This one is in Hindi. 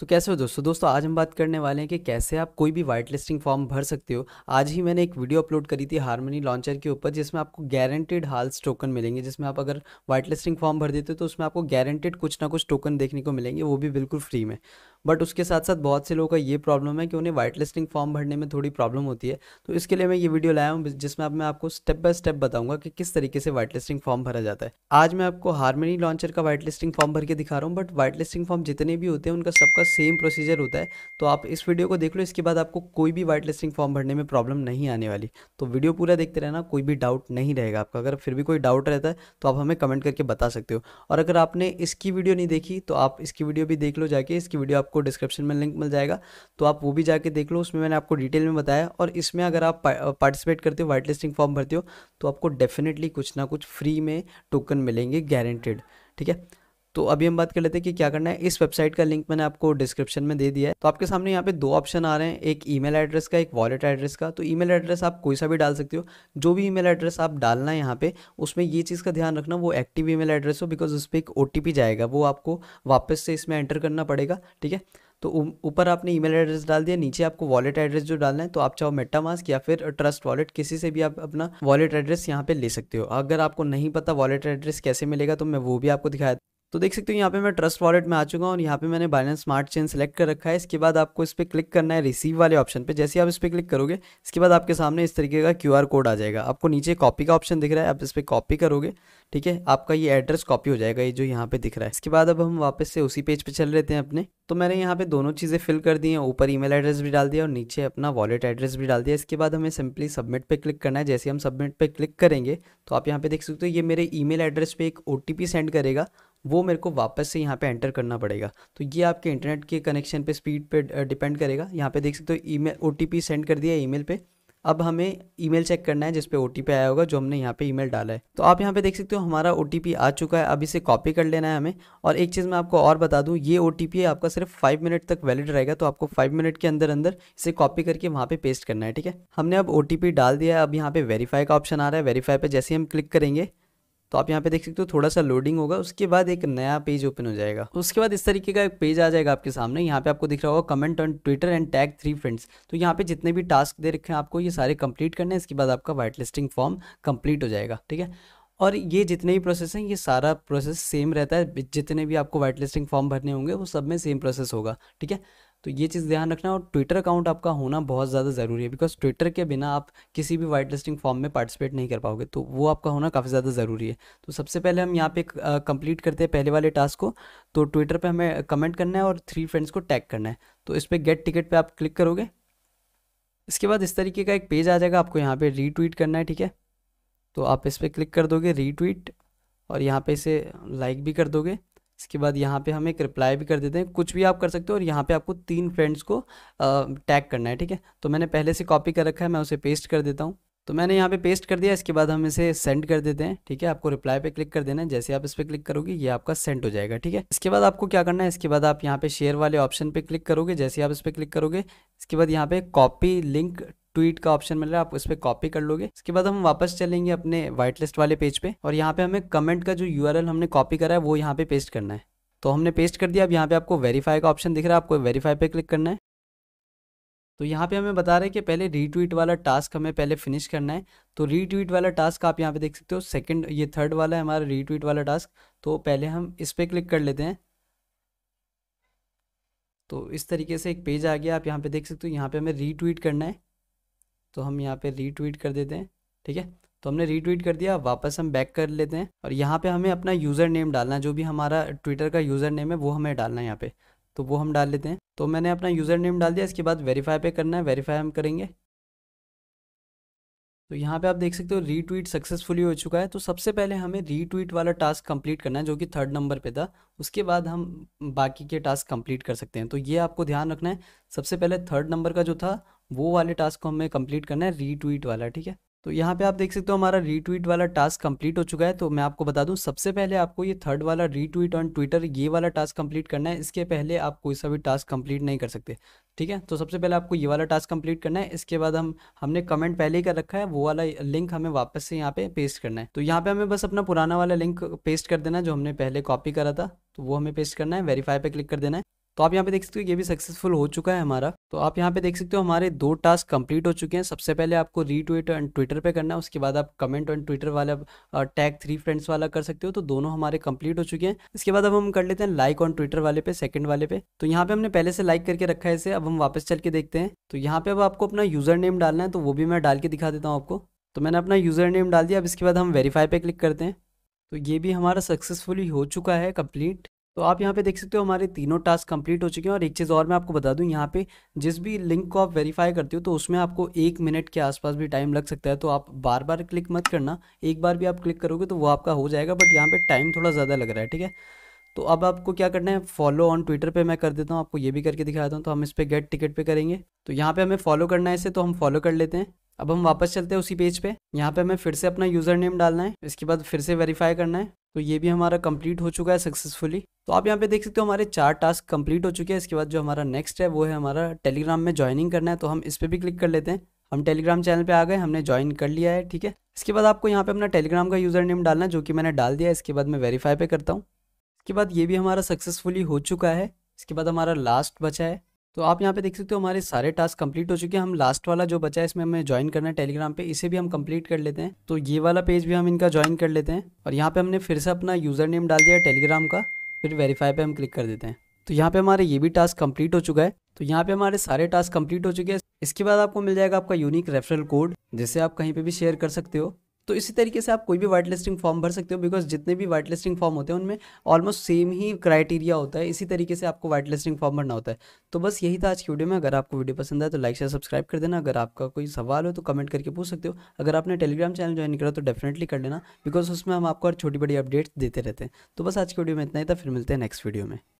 तो कैसे हो दोस्तों, आज हम बात करने वाले हैं कि कैसे आप कोई भी वाइट लिस्टिंग फॉर्म भर सकते हो। आज ही मैंने एक वीडियो अपलोड करी थी हार्मनी लॉन्चर के ऊपर, जिसमें आपको गारंटेड हाल्स टोकन मिलेंगे, जिसमें आप अगर वाइट लिस्टिंग फॉर्म भर देते हो तो उसमें आपको गारंटेड कुछ ना कुछ टोकन देखने को मिलेंगे, वो भी बिल्कुल फ्री में। बट उसके साथ साथ बहुत से लोगों का ये प्रॉब्लम है कि उन्हें वाइट लिस्टिंग फॉर्म भरने में थोड़ी प्रॉब्लम होती है। तो इसके लिए मैं ये वीडियो लाया हूँ, जिसमें अब मैं आपको स्टेप बाय स्टेप बताऊंगा कि किस तरीके से वाइट लिस्टिंग फॉर्म भरा जाता है। आज मैं आपको हार्मनी लॉन्चर का वाइट लिस्टिंग फॉर्म भर के दिखा रहा हूँ, बट वाइट लिस्टिंग फॉर्म जितने भी होते हैं उनका सबका सेम प्रोसीजर होता है। तो आप इस वीडियो को देख लो, इसके बाद आपको कोई भी वाइट लिस्टिंग फॉर्म भरने में प्रॉब्लम नहीं आने वाली। तो वीडियो पूरा देखते रहना, कोई भी डाउट नहीं रहेगा आपका। अगर फिर भी कोई डाउट रहता है तो आप हमें कमेंट करके बता सकते हो। और अगर आपने इसकी वीडियो नहीं देखी तो आप इसकी वीडियो भी देख लो जाके। इसकी वीडियो आपको डिस्क्रिप्शन में लिंक मिल जाएगा, तो आप वो भी जाके देख लो, उसमें मैंने आपको डिटेल में बताया। और इसमें अगर आप पार्टिसिपेट करते हो, वाइट लिस्टिंग फॉर्म भरते हो, तो आपको डेफिनेटली कुछ ना कुछ फ्री में टोकन मिलेंगे गारंटेड। ठीक है, तो अभी हम बात कर लेते हैं कि क्या करना है। इस वेबसाइट का लिंक मैंने आपको डिस्क्रिप्शन में दे दिया है। तो आपके सामने यहाँ पे दो ऑप्शन आ रहे हैं, एक ईमेल एड्रेस का, एक वॉलेट एड्रेस का। तो ईमेल एड्रेस आप कोई सा भी डाल सकते हो, जो भी ईमेल एड्रेस आप डालना है यहाँ पे, उसमें ये चीज़ का ध्यान रखना वो एक्टिव ईमेल एड्रेस हो, बिकॉज उस पर एक OTP जाएगा, वो आपको वापस से इसमें एंटर करना पड़ेगा। ठीक है, तो ऊपर आपने ईमेल एड्रेस डाल दिया, नीचे आपको वॉलेट एड्रेस जो डालना है, तो आप चाहो मेटामास्क या फिर ट्रस्ट वॉलेट, किसी से भी आप अपना वॉलेट एड्रेस यहाँ पे ले सकते हो। अगर आपको नहीं पता वॉलेट एड्रेस कैसे मिलेगा तो मैं वो भी आपको दिखाया। तो देख सकते हो यहाँ पे मैं ट्रस्ट वॉलेट में आ चुका हूँ और यहाँ पे मैंने बाइनेंस स्मार्ट चेन सेलेक्ट कर रखा है। इसके बाद आपको इस पर क्लिक करना है रिसीव वाले ऑप्शन पे। जैसे ही आप इस पर क्लिक करोगे, इसके बाद आपके सामने इस तरीके का QR कोड आ जाएगा। आपको नीचे कॉपी का ऑप्शन दिख रहा है, आप इस पर कॉपी करोगे। ठीक है, आपका ये एड्रेस कॉपी हो जाएगा, ये जो यहाँ पे दिख रहा है। इसके बाद अब हम वापस से उसी पेज पे चल लेते हैं अपने। तो मैंने यहाँ पे दोनों चीज़ें फिल कर दी हैं, ऊपर ईमेल एड्रेस भी डाल दिया और नीचे अपना वॉलेट एड्रेस भी डाल दिया। इसके बाद हमें सिंपली सबमिट पे क्लिक करना है। जैसे हम सबमिट पे क्लिक करेंगे तो आप यहाँ पे देख सकते हो ये मेरे ईमेल एड्रेस पे एक OTP सेंड करेगा, वो मेरे को वापस से यहाँ पे एंटर करना पड़ेगा। तो ये आपके इंटरनेट के कनेक्शन पे, स्पीड पे डिपेंड करेगा। यहाँ पे देख सकते हो ईमेल OTP सेंड कर दिया ईमेल पे। अब हमें ईमेल चेक करना है जिस पे OTP आया होगा, जो हमने यहाँ पे ईमेल डाला है। तो आप यहाँ पे देख सकते हो हमारा OTP आ चुका है, अब इसे कॉपी कर लेना है हमें। और एक चीज़ मैं आपको और बता दूँ, ये OTP आपका सिर्फ 5 मिनट तक वैलिड रहेगा, तो आपको 5 मिनट के अंदर अंदर इसे कॉपी करके वहाँ पे पेस्ट करना है। ठीक है, हमने अब OTP डाल दिया है। अब यहाँ पे वेरीफाई का ऑप्शन आ रहा है, वेरीफाई पर जैसे हम क्लिक करेंगे तो आप यहाँ पे देख सकते हो थोड़ा सा लोडिंग होगा, उसके बाद एक नया पेज ओपन हो जाएगा। उसके बाद इस तरीके का एक पेज आ जाएगा आपके सामने। यहाँ पे आपको दिख रहा होगा comment on Twitter and tag 3 friends. तो यहाँ पे जितने भी टास्क दे रखे हैं आपको ये सारे कंप्लीट करने हैं, इसके बाद आपका वाइट लिस्टिंग फॉर्म कंप्लीट हो जाएगा। ठीक है, और ये जितने भी प्रोसेस हैं ये सारा प्रोसेस सेम रहता है, जितने भी आपको वाइट लिस्टिंग फॉर्म भरने होंगे वो सब में सेम प्रोसेस होगा। ठीक है, तो ये चीज़ ध्यान रखना। और ट्विटर अकाउंट आपका होना बहुत ज़्यादा ज़रूरी है, बिकॉज ट्विटर के बिना आप किसी भी वाइट लिस्टिंग फॉर्म में पार्टिसिपेट नहीं कर पाओगे, तो वो आपका होना काफ़ी ज़्यादा ज़रूरी है। तो सबसे पहले हम यहाँ पे कंप्लीट करते हैं पहले वाले टास्क को। तो ट्विटर पे हमें कमेंट करना है और 3 फ्रेंड्स को टैग करना है। तो इस पर गेट टिकट पर आप क्लिक करोगे, इसके बाद इस तरीके का एक पेज आ जाएगा। आपको यहाँ पर रीट्वीट करना है। ठीक है, तो आप इस पर क्लिक कर दोगे रीट्वीट, और यहाँ पर इसे लाइक भी कर दोगे। इसके बाद यहाँ पे हम एक रिप्लाई भी कर देते हैं, कुछ भी आप कर सकते हो। और यहाँ पे आपको 3 फ्रेंड्स को टैग करना है। ठीक है, तो मैंने पहले से कॉपी कर रखा है, मैं उसे पेस्ट कर देता हूँ। तो मैंने यहाँ पे पेस्ट कर दिया। इसके बाद हम इसे सेंड कर देते हैं। ठीक है, आपको रिप्लाई पे क्लिक कर देना है। जैसे आप इस पर क्लिक करोगे ये आपका सेंड हो जाएगा। ठीक है, इसके बाद आपको क्या करना है, इसके बाद आप यहाँ पे शेयर वाले ऑप्शन पे क्लिक करोगे। जैसे आप इस पर क्लिक करोगे, इसके बाद यहाँ पे कॉपी लिंक ट्वीट का ऑप्शन मिल रहा है, आप उस पर कॉपी कर लोगे। इसके बाद हम वापस चलेंगे अपने वाइट लिस्ट वाले पेज पे, और यहाँ पे हमें कमेंट का जो URL हमने कॉपी करा है वो यहाँ पे पेस्ट करना है। तो हमने पेस्ट कर दिया। अब यहाँ पे आपको वेरीफाई का ऑप्शन दिख रहा है, आपको वेरीफाई पे क्लिक करना है। तो यहाँ पे हमें बता रहे हैं कि पहले रीट्वीट वाला टास्क हमें पहले फिनिश करना है। तो रीट्वीट वाला टास्क आप यहाँ पे देख सकते हो, सेकेंड, ये थर्ड वाला है हमारा रीट्वीट वाला टास्क। तो पहले हम इस पर क्लिक कर लेते हैं। तो इस तरीके से एक पेज आ गया, आप यहाँ पे देख सकते हो। यहाँ पे हमें रीट्वीट करना है, तो हम यहाँ पे रीट्वीट कर देते हैं। ठीक है, तो हमने रीट्वीट कर दिया। वापस हम बैक कर लेते हैं, और यहाँ पे हमें अपना यूज़र नेम डालना है, जो भी हमारा ट्विटर का यूज़र नेम है वो हमें डालना है यहाँ पे। तो वो हम डाल लेते हैं। तो मैंने अपना यूज़र नेम डाल दिया। इसके बाद वेरीफाई पे करना है, वेरीफाई हम करेंगे। तो यहाँ पे आप देख सकते हो रीट्वीट सक्सेसफुली हो चुका है। तो सबसे पहले हमें रीट्वीट वाला टास्क कंप्लीट करना है, जो कि 3rd नंबर पे था। उसके बाद हम बाकी के टास्क कंप्लीट कर सकते हैं। तो ये आपको ध्यान रखना है, सबसे पहले 3rd नंबर का जो था वो वाले टास्क को हमें कंप्लीट करना है, रीट्वीट वाला। ठीक है, तो यहाँ पे आप देख सकते हो हमारा रीट्वीट वाला टास्क कंप्लीट हो चुका है। तो मैं आपको बता दूं, सबसे पहले आपको ये 3rd वाला रीट्वीट ऑन ट्विटर, ये वाला टास्क कंप्लीट करना है। इसके पहले आप कोई सा भी टास्क कंप्लीट नहीं कर सकते। ठीक है, तो सबसे पहले आपको ये वाला टास्क कंप्लीट करना है। इसके बाद हमने कमेंट पहले ही कर रखा है, वो वाला लिंक हमें वापस से यहाँ पे पेस्ट करना है। तो यहाँ पे हमें बस अपना पुराना वाला लिंक पेस्ट कर देना है, जो हमने पहले कॉपी करा था। तो वो हमें पेस्ट करना है, वेरीफाई पे क्लिक कर देना है। तो आप यहाँ पे देख सकते हो ये भी सक्सेसफुल हो चुका है हमारा। तो आप यहाँ पे देख सकते हो हमारे दो टास्क कंप्लीट हो चुके हैं। सबसे पहले आपको रीट्वीट ऑन ट्विटर पे करना है, उसके बाद आप कमेंट ऑन ट्विटर वाला टैग 3 फ्रेंड्स वाला कर सकते हो। तो दोनों हमारे कंप्लीट हो चुके हैं। इसके बाद अब हम कर लेते हैं लाइक ऑन ट्विटर वाले पे, सेकंड वाले पे। तो यहाँ पे हमने पहले से लाइक करके रखा है इसे, अब हम वापस चल के देखते हैं। तो यहाँ पे अब आपको अपना यूजर नेम डालना है, तो वो भी मैं डाल के दिखा देता हूँ आपको। तो मैंने अपना यूजर नेम डाल दिया। अब इसके बाद हम वेरीफाई पे क्लिक करते हैं। तो ये भी हमारा सक्सेसफुली हो चुका है कंप्लीट। तो आप यहाँ पे देख सकते हो हमारे तीनों टास्क कंप्लीट हो चुके हैं। और एक चीज़ और मैं आपको बता दूँ, यहाँ पे जिस भी लिंक को आप वेरीफाई करते हो तो उसमें आपको 1 मिनट के आसपास भी टाइम लग सकता है। तो आप बार बार क्लिक मत करना, एक बार भी आप क्लिक करोगे तो वो आपका हो जाएगा, बट यहाँ पे टाइम थोड़ा ज़्यादा लग रहा है, ठीक है। तो अब आपको क्या करना है, फॉलो ऑन ट्विटर पे मैं कर देता हूँ, आपको ये भी करके दिखाता हूँ। तो हम इस पर गेट टिकट पे करेंगे, तो यहाँ पे हमें फॉलो करना है इसे, तो हम फॉलो कर लेते हैं। अब हम वापस चलते हैं उसी पेज पे। यहाँ पे हमें फिर से अपना यूज़र नेम डालना है, इसके बाद फिर से वेरीफाई करना है। तो ये भी हमारा कंप्लीट हो चुका है सक्सेसफुली। तो आप यहाँ पे देख सकते हो हमारे 4 टास्क कंप्लीट हो चुके हैं। इसके बाद जो हमारा नेक्स्ट है वो है हमारा टेलीग्राम में ज्वाइनिंग करना है, तो हम इस पर भी क्लिक कर लेते हैं। हम टेलीग्राम चैनल पे आ गए, हमने ज्वाइन कर लिया है, ठीक है। इसके बाद आपको यहाँ पे अपना टेलीग्राम का यूज़र नेम डालना है, जो कि मैंने डाल दिया है। इसके बाद मैं वेरीफाई पे करता हूँ। इसके बाद ये भी हमारा सक्सेसफुली हो चुका है। इसके बाद हमारा लास्ट बचा है। तो आप यहाँ पे देख सकते हो हमारे सारे टास्क कंप्लीट हो चुके हैं। हम लास्ट वाला जो बचा है इसमें हमें ज्वाइन करना है टेलीग्राम पे, इसे भी हम कंप्लीट कर लेते हैं। तो ये वाला पेज भी हम इनका ज्वाइन कर लेते हैं। और यहाँ पे हमने फिर से अपना यूज़र नेम डाल दिया है टेलीग्राम का, फिर वेरीफाई पे हम क्लिक कर देते हैं। तो यहाँ पे हमारे ये भी टास्क कंप्लीट हो चुका है। तो यहाँ पे हमारे सारे टास्क कंप्लीट हो चुके हैं। इसके बाद आपको मिल जाएगा आपका यूनिक रेफरल कोड, जिसे आप कहीं पर भी शेयर कर सकते हो। तो इसी तरीके से आप कोई भी वाइट लिस्टिंग फॉर्म भर सकते हो, बिकॉज जितने भी वाइट लिस्टिंग फॉर्म होते हैं उनमें ऑलमोस्ट सेम ही क्राइटेरिया होता है। इसी तरीके से आपको वाइट लिस्टिंग फॉर्म भरना होता है। तो बस यही था आज की वीडियो में। अगर आपको वीडियो पसंद आए तो लाइक शेयर सब्सक्राइब कर देना। अगर आपका कोई सवाल हो तो कमेंट करके पूछ सकते हो। अगर आपने टेलीग्राम चैनल ज्वाइन करा तो डेफिनेटली कर लेना, बिकॉज उसमें हम आपको और छोटी बड़ी अपडेट्स देते रहते हैं। तो बस आज की वीडियो में इतना ही था, फिर मिलते हैं नेक्स्ट वीडियो में।